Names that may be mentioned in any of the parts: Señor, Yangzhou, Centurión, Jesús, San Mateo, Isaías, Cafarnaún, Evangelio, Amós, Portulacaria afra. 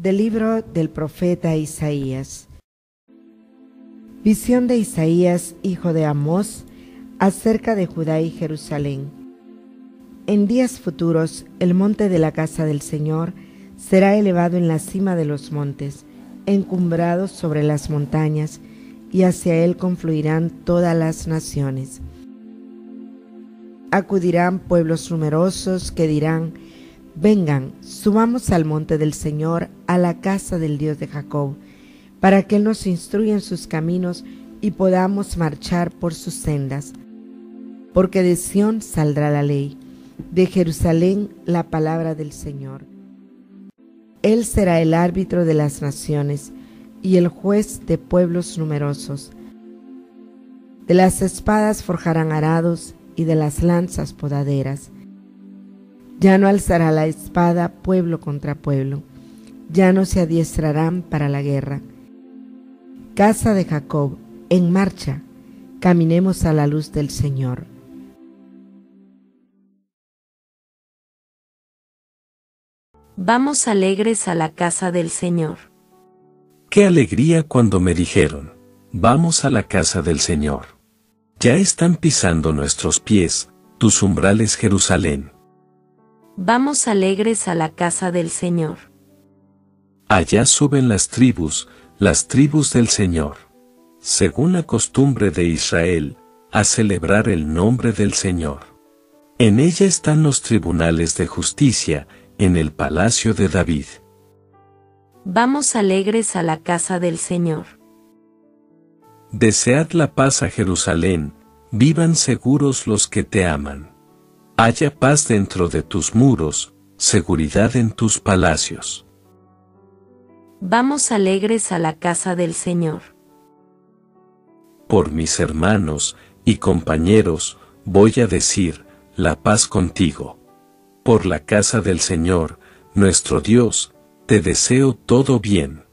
Del libro del profeta Isaías. Visión de Isaías, hijo de Amós, acerca de Judá y Jerusalén. En días futuros, el monte de la casa del Señor será elevado en la cima de los montes, encumbrado sobre las montañas, y hacia él confluirán todas las naciones. Acudirán pueblos numerosos que dirán: vengan, subamos al monte del Señor, a la casa del Dios de Jacob, para que Él nos instruya en sus caminos y podamos marchar por sus sendas. Porque de Sión saldrá la ley, de Jerusalén la palabra del Señor. Él será el árbitro de las naciones y el juez de pueblos numerosos. De las espadas forjarán arados y de las lanzas podaderas. Ya no alzará la espada pueblo contra pueblo, ya no se adiestrarán para la guerra. Casa de Jacob, en marcha, caminemos a la luz del Señor. Vamos alegres a la casa del Señor. Qué alegría cuando me dijeron: vamos a la casa del Señor. Ya están pisando nuestros pies tus umbrales, Jerusalén. Vamos alegres a la casa del Señor. Allá suben las tribus del Señor, según la costumbre de Israel, a celebrar el nombre del Señor. En ella están los tribunales de justicia, en el palacio de David. Vamos alegres a la casa del Señor. Desead la paz a Jerusalén, vivan seguros los que te aman. Haya paz dentro de tus muros, seguridad en tus palacios. Vamos alegres a la casa del Señor. Por mis hermanos y compañeros voy a decir: la paz contigo. Por la casa del Señor, nuestro Dios, te deseo todo bien.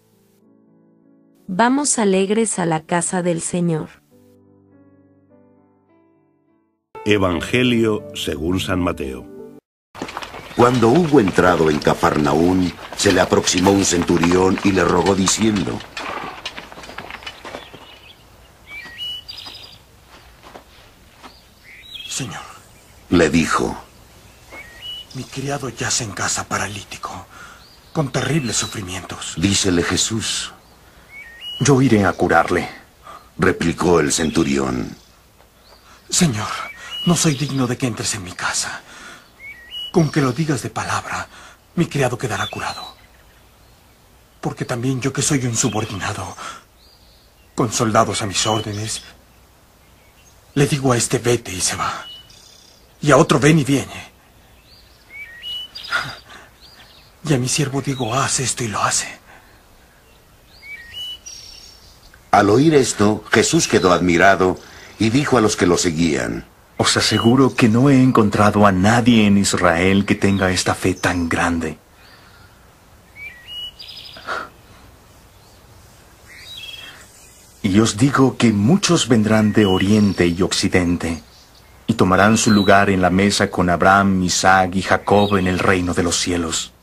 Vamos alegres a la casa del Señor. Evangelio según San Mateo. Cuando hubo entrado en Cafarnaún, se le aproximó un centurión y le rogó diciendo: Señor, le dijo, mi criado yace en casa paralítico, con terribles sufrimientos. Dícele Jesús: yo iré a curarle. Replicó el centurión: Señor, no soy digno de que entres en mi casa. Con que lo digas de palabra, mi criado quedará curado. Porque también yo, que soy un subordinado, con soldados a mis órdenes, le digo a este: vete, y se va, y a otro: ven, y viene. Y a mi siervo digo: haz esto, y lo hace. Al oír esto, Jesús quedó admirado y dijo a los que lo seguían: os aseguro que no he encontrado a nadie en Israel que tenga esta fe tan grande. Y os digo que muchos vendrán de oriente y occidente, y tomarán su lugar en la mesa con Abraham, Isaac y Jacob en el reino de los cielos.